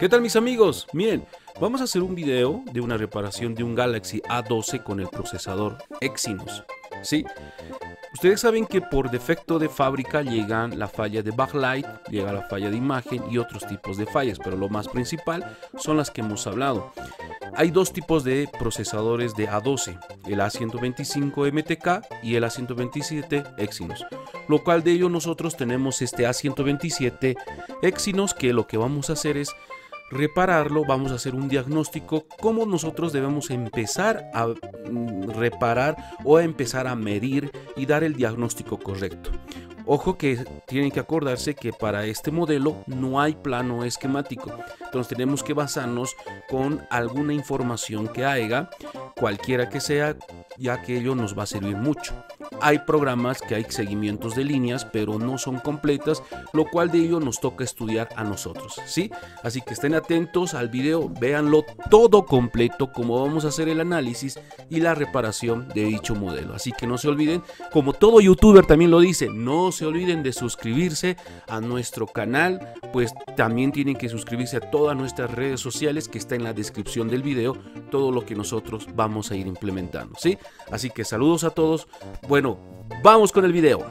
¿Qué tal mis amigos? Miren, vamos a hacer un video de una reparación de un Galaxy A12 con el procesador Exynos. Sí, ustedes saben que por defecto de fábrica llegan la falla de backlight, llega la falla de imagen y otros tipos de fallas, pero lo más principal son las que hemos hablado. Hay dos tipos de procesadores de A12, el A125 MTK y el A127 Exynos, lo cual de ello nosotros tenemos este A127 Exynos, que lo que vamos a hacer es repararlo, vamos a hacer un diagnóstico cómo nosotros debemos empezar a reparar o a empezar a medir y dar el diagnóstico correcto. Ojo que tienen que acordarse que para este modelo no hay plano esquemático, entonces tenemos que basarnos con alguna información que haya, cualquiera que sea, ya que ello nos va a servir mucho. Hay programas que hay seguimientos de líneas, pero no son completas, lo cual de ello nos toca estudiar a nosotros, ¿sí? Así que estén atentos al video, véanlo todo completo, como vamos a hacer el análisis y la reparación de dicho modelo. Así que no se olviden, como todo youtuber también lo dice, no se olviden de suscribirse a nuestro canal, pues también tienen que suscribirse a todas nuestras redes sociales que está en la descripción del video, todo lo que nosotros vamos a ir implementando, ¿sí? Así que saludos a todos. Bueno, vamos con el video.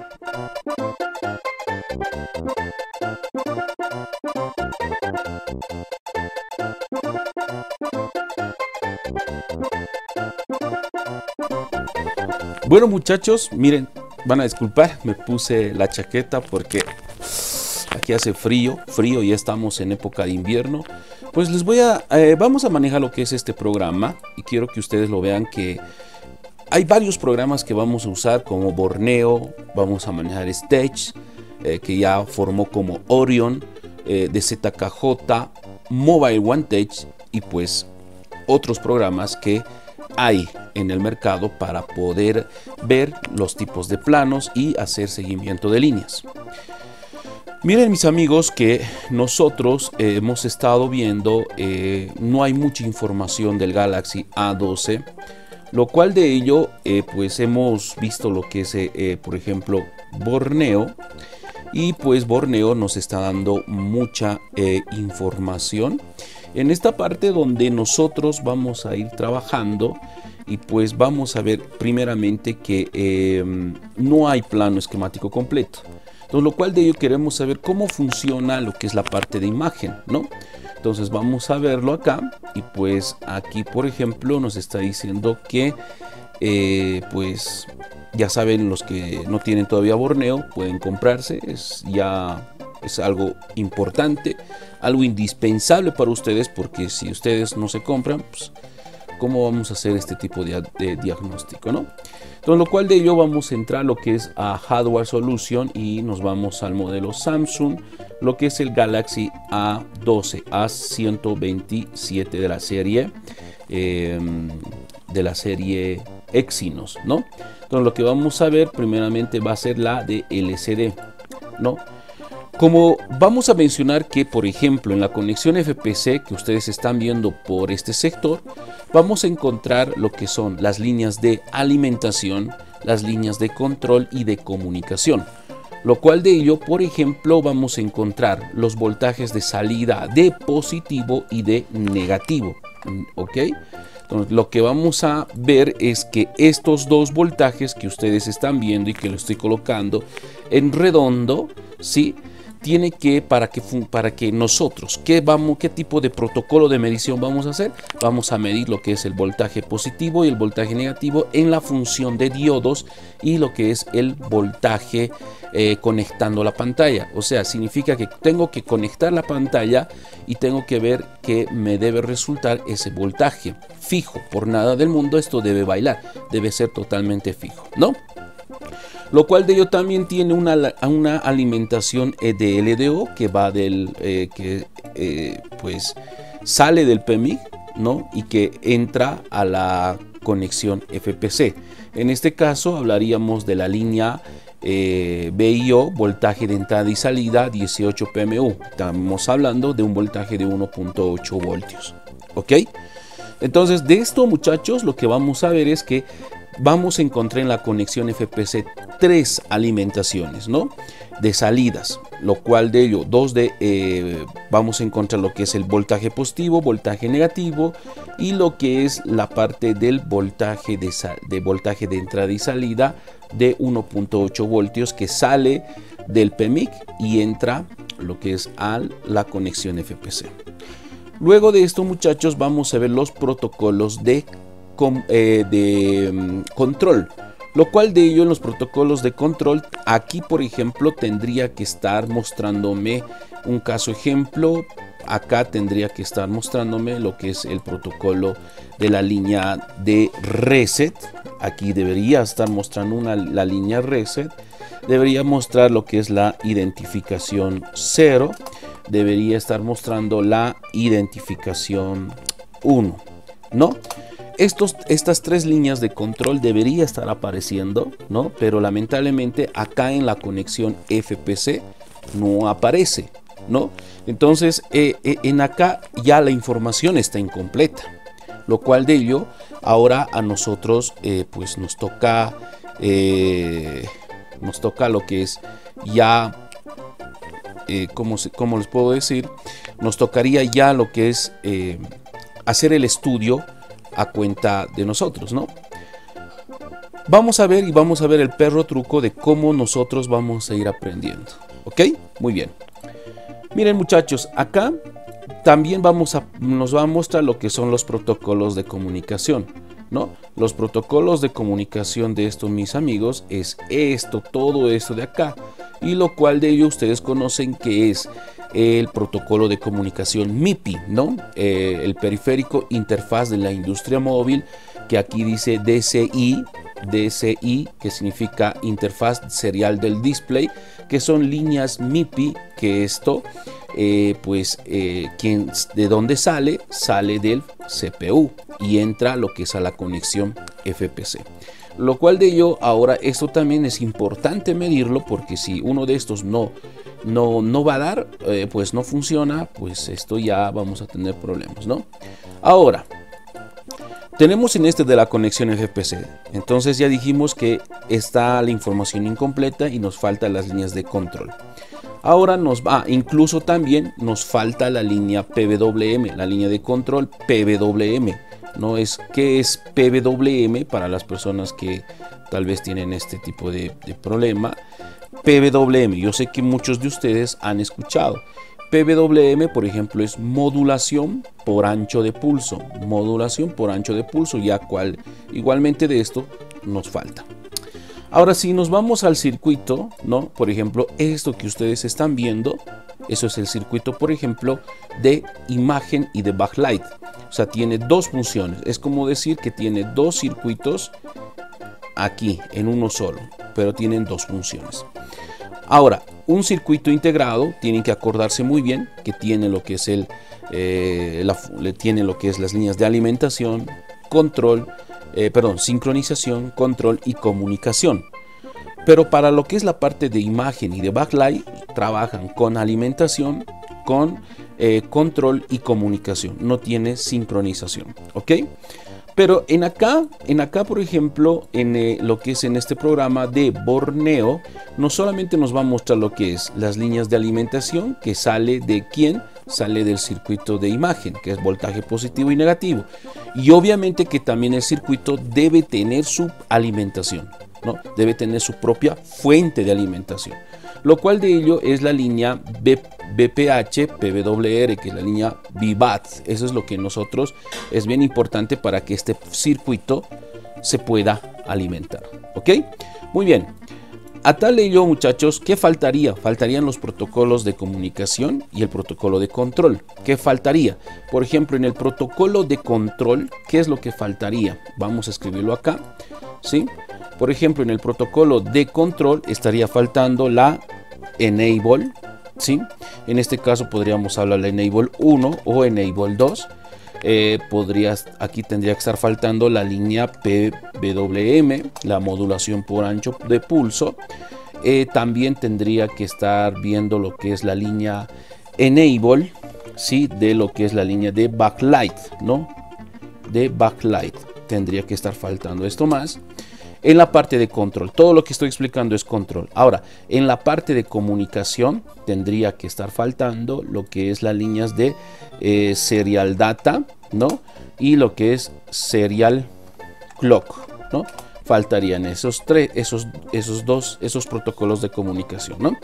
Bueno muchachos, miren, van a disculpar, me puse la chaqueta porque aquí hace frío, ya estamos en época de invierno. Pues les voy a, vamos a manejar lo que es este programa y quiero que ustedes lo vean que hay varios programas que vamos a usar como Borneo, vamos a manejar Stage, que ya formó como Orion, de ZKJ, Mobile One Tech y pues otros programas que hay en el mercado para poder ver los tipos de planos y hacer seguimiento de líneas. Miren mis amigos que nosotros hemos estado viendo, no hay mucha información del Galaxy A12. Lo cual de ello, pues hemos visto lo que es, por ejemplo, Borneo. Y pues Borneo nos está dando mucha información. En esta parte donde nosotros vamos a ir trabajando. Y pues vamos a ver primeramente que no hay plano esquemático completo. Entonces, lo cual de ello queremos saber cómo funciona lo que es la parte de imagen, ¿no? Entonces vamos a verlo acá y pues aquí por ejemplo nos está diciendo que pues ya saben, los que no tienen todavía Borneo pueden comprarse, es algo importante, algo indispensable para ustedes, porque si ustedes no se compran, pues cómo vamos a hacer este tipo de diagnóstico, ¿no? Entonces lo cual de ello vamos a entrar lo que es a Hardware Solution y nos vamos al modelo Samsung, lo que es el Galaxy A12, A127 de la serie Exynos, ¿no? Entonces lo que vamos a ver primeramente va a ser la de LCD, ¿no? Como vamos a mencionar que, por ejemplo, en la conexión FPC que ustedes están viendo por este sector, vamos a encontrar lo que son las líneas de alimentación, las líneas de control y de comunicación. Lo cual de ello, por ejemplo, vamos a encontrar los voltajes de salida de positivo y de negativo. ¿Ok? Entonces, lo que vamos a ver es que estos dos voltajes que ustedes están viendo y que lo estoy colocando en redondo, ¿sí? Tiene que, para que nosotros, ¿qué tipo de protocolo de medición vamos a hacer? Vamos a medir lo que es el voltaje positivo y el voltaje negativo en la función de diodos y lo que es el voltaje conectando la pantalla. O sea, significa que tengo que conectar la pantalla y tengo que ver que me debe resultar ese voltaje fijo. Por nada del mundo esto debe bailar, debe ser totalmente fijo, ¿no? Lo cual de ello también tiene una alimentación de LDO que va del pues sale del PMIC, ¿no? Y que entra a la conexión FPC. En este caso hablaríamos de la línea VIO, voltaje de entrada y salida 18 PMU. Estamos hablando de un voltaje de 1.8 voltios. ¿Ok? Entonces de esto muchachos lo que vamos a ver es que vamos a encontrar en la conexión FPC tres alimentaciones, ¿no? De salidas. lo cual de ello, dos de vamos a encontrar lo que es el voltaje positivo, voltaje negativo y lo que es la parte del voltaje de entrada y salida de 1.8 voltios que sale del PMIC y entra lo que es a la conexión FPC. Luego de esto, muchachos, vamos a ver los protocolos de control. Lo cual de ello, en los protocolos de control, aquí por ejemplo tendría que estar mostrándome un caso ejemplo. Acá tendría que estar mostrándome lo que es el protocolo de la línea de reset. Aquí debería estar mostrando la línea reset. Debería mostrar lo que es la identificación 0. Debería estar mostrando la identificación 1, ¿no? Estas tres líneas de control debería estar apareciendo, ¿no? Pero lamentablemente acá en la conexión FPC no aparece, ¿no? Entonces en acá ya la información está incompleta, lo cual de ello ahora a nosotros pues nos toca lo que es ya como les puedo decir, nos tocaría ya lo que es hacer el estudio a cuenta de nosotros, ¿no? Vamos a ver y vamos a ver el perro truco de cómo nosotros vamos a ir aprendiendo, ¿ok? Muy bien. Miren, muchachos, acá también nos va a mostrar lo que son los protocolos de comunicación, ¿no? Los protocolos de comunicación de estos, mis amigos, es esto, todo esto de acá, y lo cual de ello ustedes conocen que es el protocolo de comunicación MIPI, ¿no? El periférico interfaz de la industria móvil, que aquí dice DCI, que significa interfaz serial del display, que son líneas MIPI, que esto de donde sale del CPU y entra lo que es a la conexión FPC. Lo cual de ello, ahora esto también es importante medirlo, porque si uno de estos no va a dar, pues no funciona, pues esto ya vamos a tener problemas, ¿no? Ahora, tenemos en este de la conexión FPC, entonces ya dijimos que está la información incompleta y nos faltan las líneas de control. Ahora incluso también nos falta la línea PWM, la línea de control PWM. No es que es PWM para las personas que tal vez tienen este tipo de problema. PWM, yo sé que muchos de ustedes han escuchado. PWM, por ejemplo, es modulación por ancho de pulso. Modulación por ancho de pulso, ya igualmente de esto nos falta. Ahora, si nos vamos al circuito, ¿no? Por ejemplo, esto que ustedes están viendo, eso es el circuito, por ejemplo, de imagen y de backlight. O sea, tiene dos funciones. Es como decir que tiene dos circuitos aquí, en uno solo, pero tienen dos funciones. Ahora, un circuito integrado, tienen que acordarse muy bien que tiene lo que es las líneas de alimentación, control, sincronización, control y comunicación. Pero para lo que es la parte de imagen y de backlight, trabajan con alimentación, con control y comunicación. No tiene sincronización, ¿ok? Pero en acá, por ejemplo, lo que es en este programa de Borneo, no solamente nos va a mostrar lo que es las líneas de alimentación, que sale de quién, sale del circuito de imagen, que es voltaje positivo y negativo. Y obviamente que también el circuito debe tener su alimentación, ¿no? Debe tener su propia fuente de alimentación. Lo cual de ello es la línea VPH, PWR, que es la línea VBAT. Eso es lo que nosotros es bien importante para que este circuito se pueda alimentar, ¿ok? Muy bien. A tal de ello, muchachos, ¿qué faltaría? Faltarían los protocolos de comunicación y el protocolo de control. ¿Qué faltaría? Por ejemplo, en el protocolo de control, ¿qué es lo que faltaría? Vamos a escribirlo acá, ¿sí? Por ejemplo, en el protocolo de control estaría faltando la Enable, ¿sí? En este caso podríamos hablar de Enable 1 o Enable 2. Aquí tendría que estar faltando la línea PWM, la modulación por ancho de pulso. También tendría que estar viendo lo que es la línea Enable, ¿sí? De lo que es la línea de Backlight, ¿no? De Backlight. Tendría que estar faltando esto más. en la parte de control. Todo lo que estoy explicando es control. Ahora, en la parte de comunicación tendría que estar faltando lo que es las líneas de serial data, ¿no? Y lo que es serial clock, ¿no? Faltarían esos dos protocolos de comunicación, ¿no?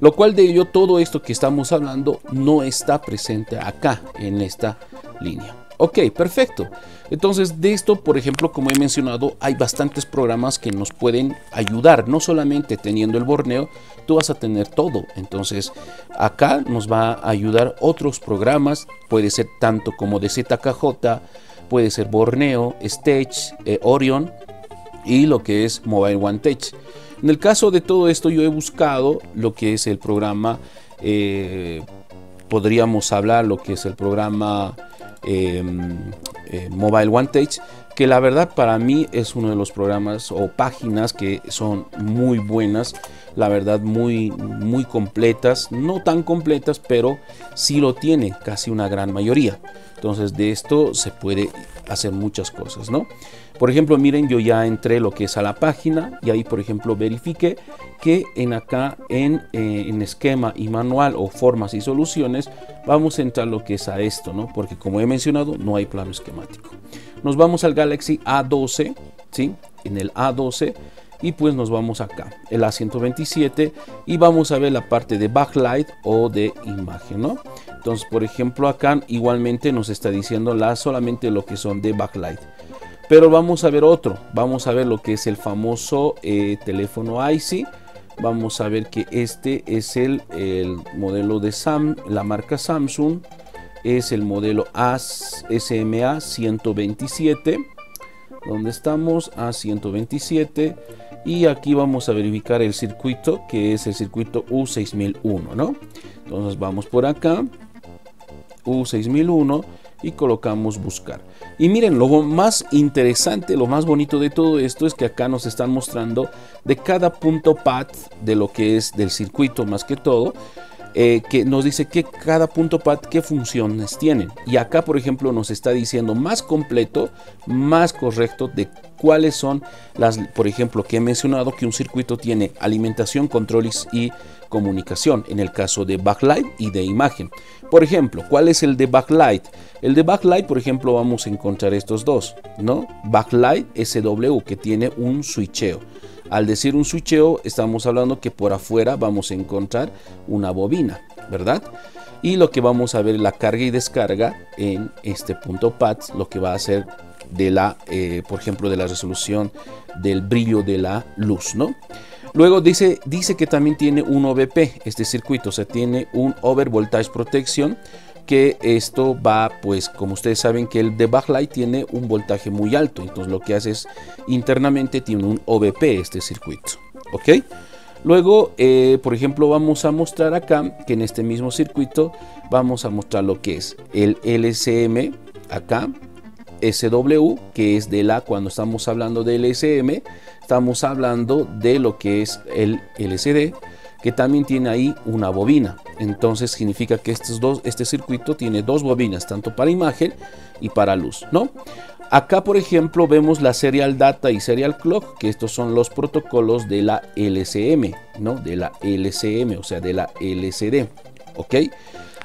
Lo cual de ello, todo esto que estamos hablando no está presente acá en esta línea. Ok, perfecto. Entonces, de esto, por ejemplo, como he mencionado, hay bastantes programas que nos pueden ayudar. No solamente teniendo el Borneo, tú vas a tener todo. Entonces, acá nos va a ayudar otros programas. Puede ser tanto como de ZKJ, puede ser Borneo, Stage, Orion y lo que es Mobile One Tech. En el caso de todo esto, yo he buscado lo que es el programa, podríamos hablar lo que es el programa... Mobile One Tech, que la verdad para mí es uno de los programas o páginas que son muy buenas, la verdad muy completas, no tan completas, pero sí lo tiene casi una gran mayoría. Entonces de esto se puede hacer muchas cosas, ¿no? Por ejemplo, miren, yo ya entré lo que es a la página y ahí, por ejemplo, verifique que en acá en esquema y manual o formas y soluciones vamos a entrar lo que es a esto, ¿no? Porque como he mencionado, no hay plano esquemático. Nos vamos al Galaxy A12, ¿sí? En el A12 y pues nos vamos acá, el A127, y vamos a ver la parte de backlight o de imagen, ¿no? Entonces, por ejemplo, acá igualmente nos está diciendo solamente lo que son de backlight. Pero vamos a ver otro, vamos a ver lo que es el famoso teléfono IC. Vamos a ver que este es el modelo de la marca Samsung. Es el modelo SMA 127. Donde estamos A127. Y aquí vamos a verificar el circuito, que es el circuito U6001, ¿no? Entonces vamos por acá, U6001, y colocamos buscar. Y miren, lo más interesante, lo más bonito de todo esto es que acá nos están mostrando de cada punto path de lo que es del circuito, más que todo, que nos dice que cada punto pad qué funciones tienen. Y acá, por ejemplo, nos está diciendo más completo, más correcto de cuáles son las, por ejemplo, que he mencionado que un circuito tiene alimentación, controles y comunicación, en el caso de backlight y de imagen. Por ejemplo, ¿cuál es el de backlight? El de backlight, por ejemplo, vamos a encontrar estos dos, ¿no? Backlight SW, que tiene un switcheo. Al decir un switcheo, estamos hablando que por afuera vamos a encontrar una bobina, ¿verdad? Y lo que vamos a ver es la carga y descarga en este punto PATS, lo que va a hacer de la, por ejemplo, de la resolución del brillo de la luz, ¿no? Luego dice que también tiene un OVP, este circuito, o sea, tiene un Over Voltage Protection, que esto va, pues como ustedes saben que el de backlight tiene un voltaje muy alto, entonces lo que hace es internamente tiene un OVP este circuito, ¿ok? Luego, por ejemplo, vamos a mostrar acá que en este mismo circuito vamos a mostrar lo que es el LCM acá, SW, que es de la, cuando estamos hablando de LSM, estamos hablando de lo que es el LCD, que también tiene ahí una bobina. Entonces significa que este circuito tiene dos bobinas, tanto para imagen y para luz, ¿no? Acá, por ejemplo, vemos la Serial Data y Serial Clock, que estos son los protocolos de la LSM, ¿no? De la LCM, o sea, de la LCD, ¿ok?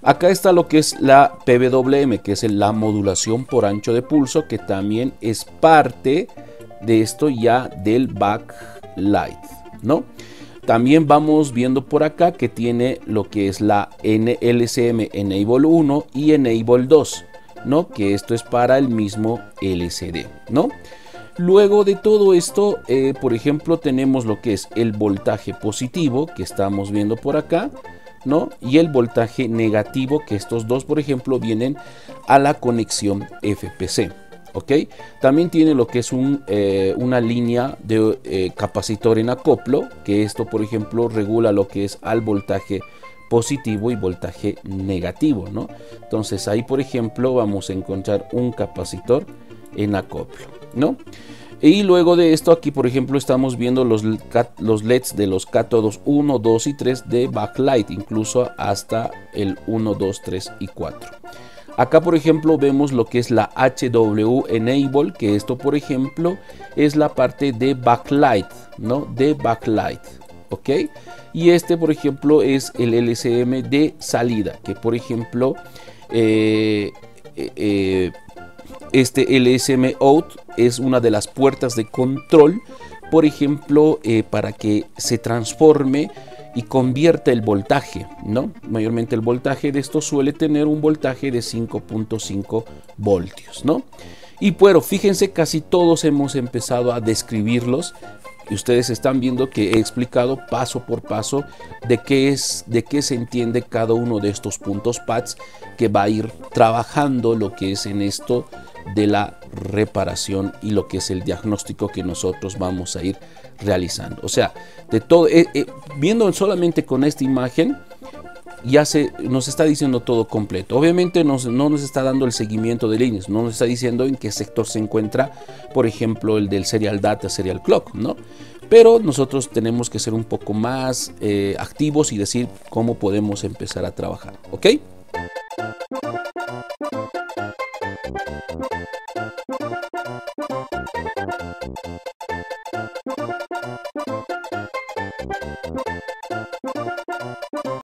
Acá está lo que es la PWM, que es la modulación por ancho de pulso, que también es parte de esto ya del backlight, ¿no? También vamos viendo por acá que tiene lo que es la LCM Enable 1 y Enable 2, ¿no? Que esto es para el mismo LCD, ¿no? Luego de todo esto, por ejemplo, tenemos lo que es el voltaje positivo que estamos viendo por acá, ¿no? Y el voltaje negativo, que estos dos, por ejemplo, vienen a la conexión FPC. ¿Okay? También tiene lo que es una línea de capacitor en acoplo, que esto, por ejemplo, regula lo que es al voltaje positivo y voltaje negativo, ¿no? Entonces ahí, por ejemplo, vamos a encontrar un capacitor en acoplo, ¿no? Y luego de esto, aquí, por ejemplo, estamos viendo los LEDs de los cátodos 1, 2 y 3 de backlight, incluso hasta el 1, 2, 3 y 4. Acá por ejemplo vemos lo que es la HW Enable, que esto por ejemplo es la parte de backlight, ¿no? De backlight, ¿ok? Y este por ejemplo es el LCM de salida, que por ejemplo este LSM out es una de las puertas de control, por ejemplo, para que se transforme y convierta el voltaje, ¿no? Mayormente el voltaje de esto suele tener un voltaje de 5.5 voltios, ¿no? Y bueno, fíjense, casi todos hemos empezado a describirlos y ustedes están viendo que he explicado paso por paso de qué se entiende cada uno de estos puntos PATS que va a ir trabajando lo que es en esto de la reparación y lo que es el diagnóstico que nosotros vamos a ir realizando. O sea, de todo, viendo solamente con esta imagen ya nos está diciendo todo completo. Obviamente no nos está dando el seguimiento de líneas, no nos está diciendo en qué sector se encuentra, por ejemplo, el del serial data, serial clock, ¿no? Pero nosotros tenemos que ser un poco más activos y decir cómo podemos empezar a trabajar, ¿ok?